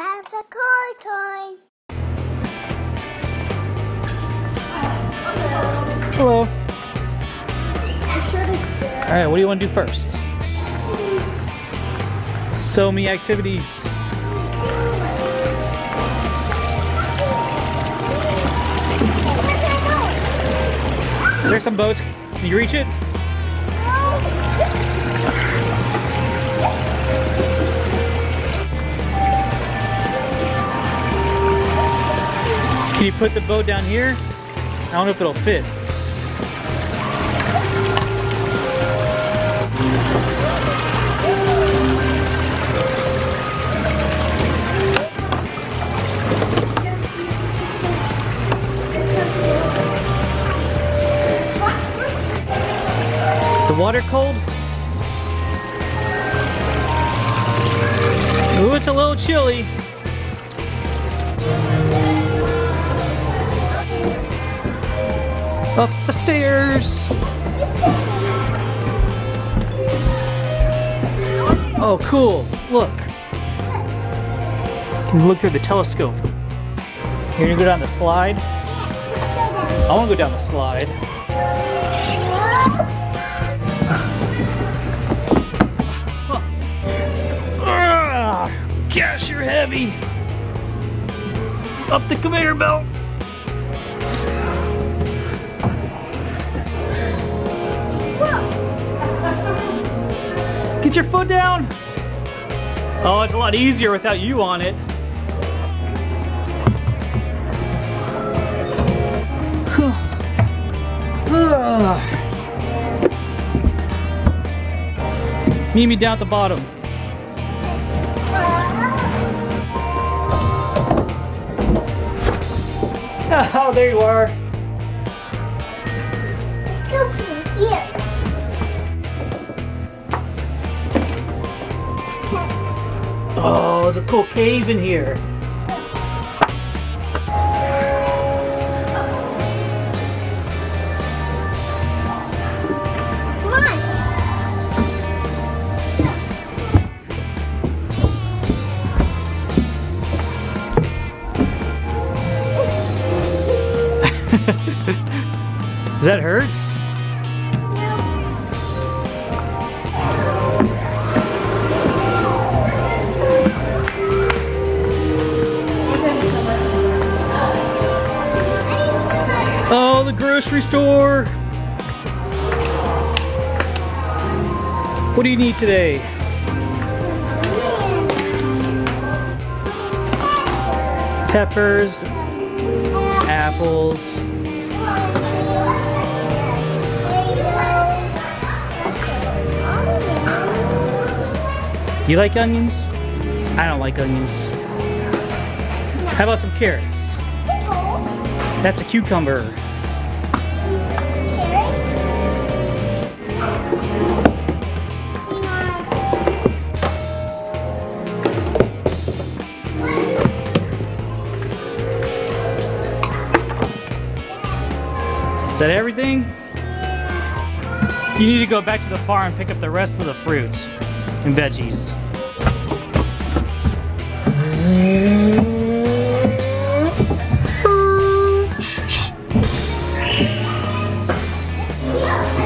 Now it's a car time. Hello. All right, what do you want to do first? So many activities. There's some boats. Can you reach it? Can you put the boat down here? I don't know if it'll fit. Is the water cold? Ooh, it's a little chilly. Up the stairs. Oh, cool. Look. You can look through the telescope. You're gonna go down the slide? I wanna go down the slide. Gosh, you're heavy. Up the conveyor belt. Get your foot down! Oh, it's a lot easier without you on it. Meet me down at the bottom. Oh, there you are. Let's go from here. Oh, there's a cool cave in here. Does that hurt? Oh, the grocery store. What do you need today? Peppers, apples. You like onions? I don't like onions. How about some carrots? That's a cucumber. Is that everything? You need to go back to the farm and pick up the rest of the fruits and veggies.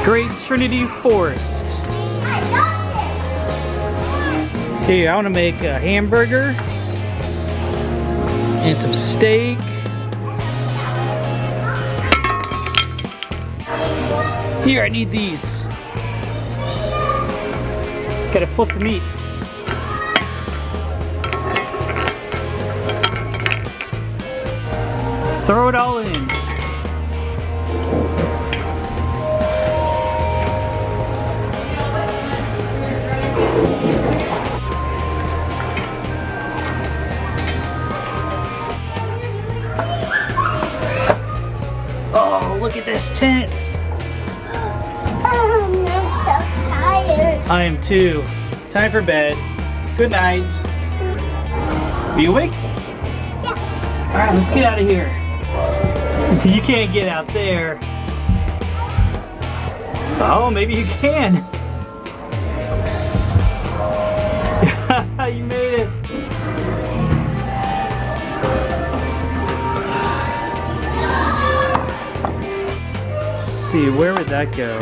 Great Trinity Forest. Here, I want to make a hamburger and some steak. Here, I need these. Gotta flip the meat. Throw it all in. Oh, look at this tent. Oh, I'm so tired. I am too. Time for bed. Good night. Are you awake? Yeah. All right, let's get out of here. You can't get out there. Oh, maybe you can. You made it. see, where would that go?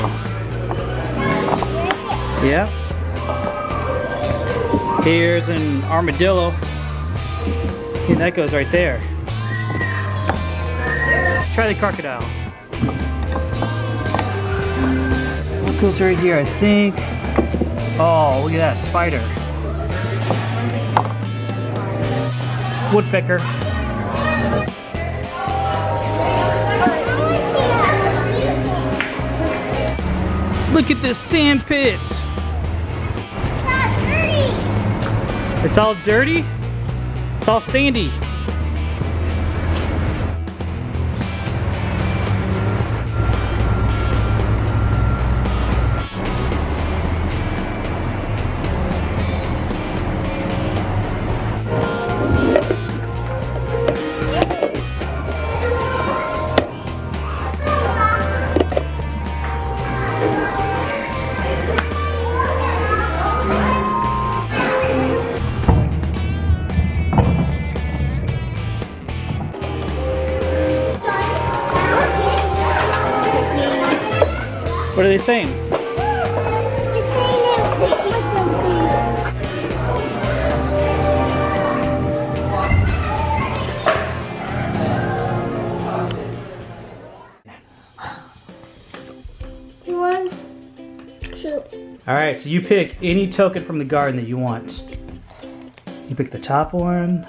Yeah. Here's an armadillo. And that goes right there. Try the crocodile. What goes right here, I think? Oh, look at that, spider. Woodpecker. Look at this sand pit. It's all dirty. It's all dirty? It's all sandy. What are they saying? They're saying they're taking something. One, two. All right, so you pick any token from the garden that you want. You pick the top one.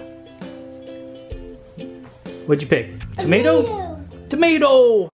What'd you pick? Tomato? Tomato!